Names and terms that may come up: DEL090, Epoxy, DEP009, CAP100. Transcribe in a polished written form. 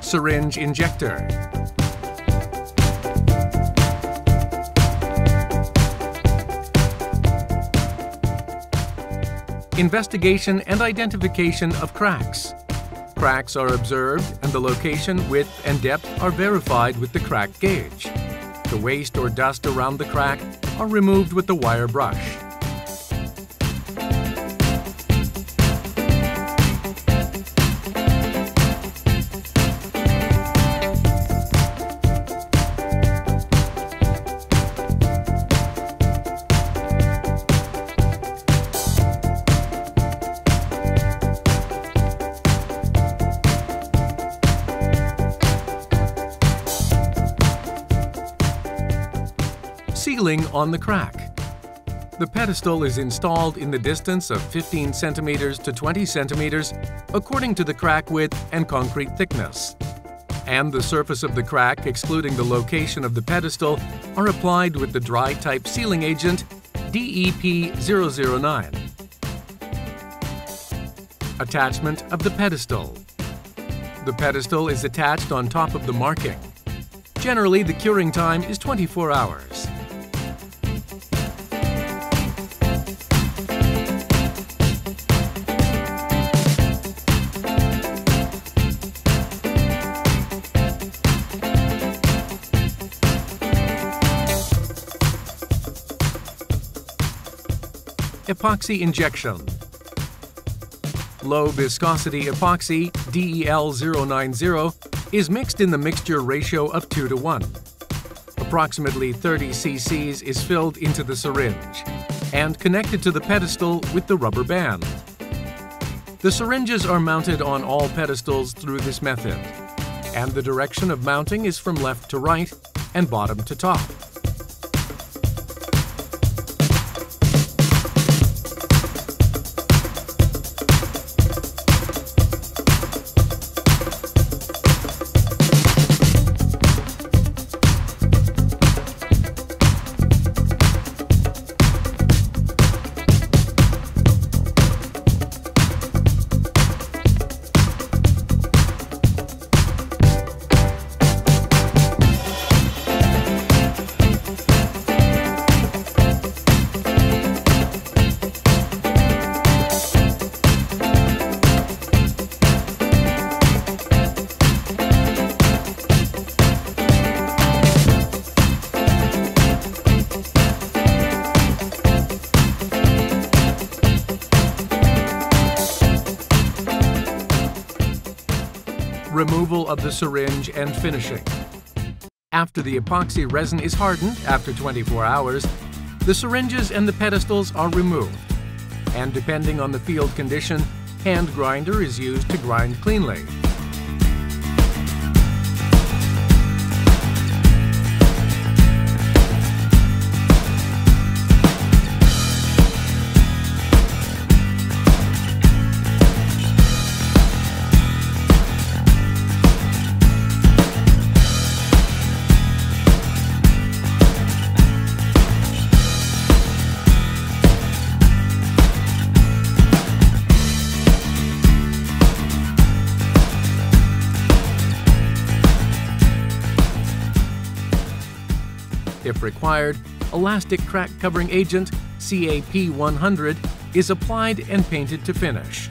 Syringe injector. Investigation and identification of cracks. Cracks are observed and the location, width and depth are verified with the crack gauge. The waste or dust around the crack are removed with the wire brush. Sealing on the crack. The pedestal is installed in the distance of 15 centimeters to 20 centimeters according to the crack width and concrete thickness. And the surface of the crack, excluding the location of the pedestal, are applied with the dry type sealing agent DEP009. Attachment of the pedestal. The pedestal is attached on top of the marking. Generally, the curing time is 24 hours. Epoxy injection. Low viscosity epoxy, DEL090, is mixed in the mixture ratio of 2:1. Approximately 30 cc's is filled into the syringe and connected to the pedestal with the rubber band. The syringes are mounted on all pedestals through this method, and the direction of mounting is from left to right and bottom to top. Removal of the syringe and finishing. After the epoxy resin is hardened, after 24 hours, the syringes and the pedestals are removed, and depending on the field condition, hand grinder is used to grind cleanly. If required, elastic crack covering agent, CAP100, is applied and painted to finish.